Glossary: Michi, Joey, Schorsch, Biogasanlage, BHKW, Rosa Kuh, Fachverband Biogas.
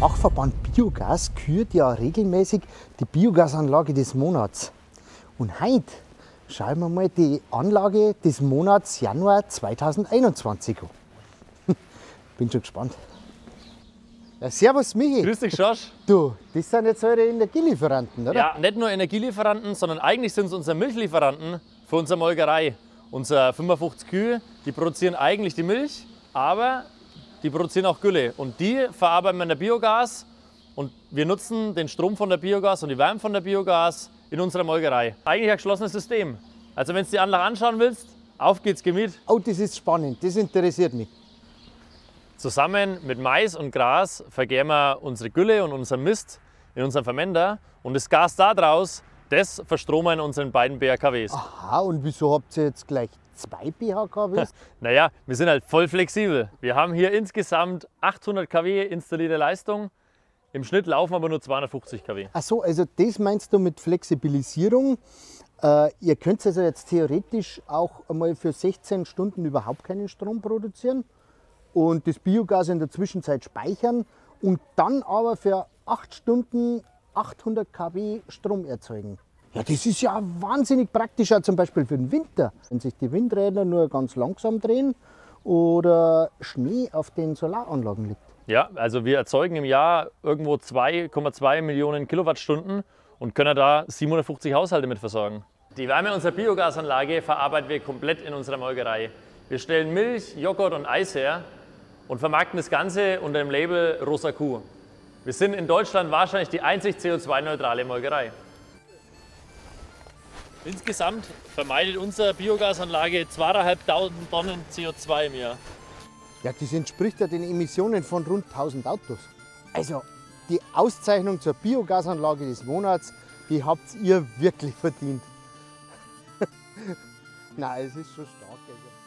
Fachverband Biogas kürt ja regelmäßig die Biogasanlage des Monats. Und heute schauen wir mal die Anlage des Monats Januar 2021 an. Bin schon gespannt. Ja, servus Michi. Grüß dich Schorsch. Du, das sind jetzt eure Energielieferanten, oder? Ja, nicht nur Energielieferanten, sondern eigentlich sind es unsere Milchlieferanten für unsere Molkerei. Unsere 55 Kühe, die produzieren eigentlich die Milch, aber die produzieren auch Gülle. Und die verarbeiten wir in der Biogas. Und wir nutzen den Strom von der Biogas und die Wärme von der Biogas in unserer Molkerei. Eigentlich ein geschlossenes System. Also wenn du die Anlage anschauen willst, auf geht's, Gemüt. Oh, das ist spannend, das interessiert mich. Zusammen mit Mais und Gras vergären wir unsere Gülle und unseren Mist in unseren Vermender. Und das Gas daraus, das verstromen wir in unseren beiden BHKWs. Aha, und wieso habt ihr jetzt gleich zwei BHKWs? Naja, wir sind halt voll flexibel. Wir haben hier insgesamt 800 kW installierte Leistung. Im Schnitt laufen aber nur 250 kW. Ach so, also das meinst du mit Flexibilisierung? Ihr könnt also jetzt theoretisch auch einmal für 16 Stunden überhaupt keinen Strom produzieren und das Biogas in der Zwischenzeit speichern und dann aber für 8 Stunden 800 kW Strom erzeugen. Ja, das ist ja wahnsinnig praktisch, auch zum Beispiel für den Winter, wenn sich die Windräder nur ganz langsam drehen oder Schnee auf den Solaranlagen liegt. Ja, also wir erzeugen im Jahr irgendwo 2,2 Millionen Kilowattstunden und können da 750 Haushalte mit versorgen. Die Wärme unserer Biogasanlage verarbeiten wir komplett in unserer Molkerei. Wir stellen Milch, Joghurt und Eis her und vermarkten das Ganze unter dem Label Rosa Kuh. Wir sind in Deutschland wahrscheinlich die einzig CO2-neutrale Molkerei. Insgesamt vermeidet unsere Biogasanlage 2.500 Tonnen CO2 im Jahr. Ja, das entspricht ja den Emissionen von rund 1000 Autos. Also die Auszeichnung zur Biogasanlage des Monats, die habt ihr wirklich verdient. Nein, es ist schon stark. Also.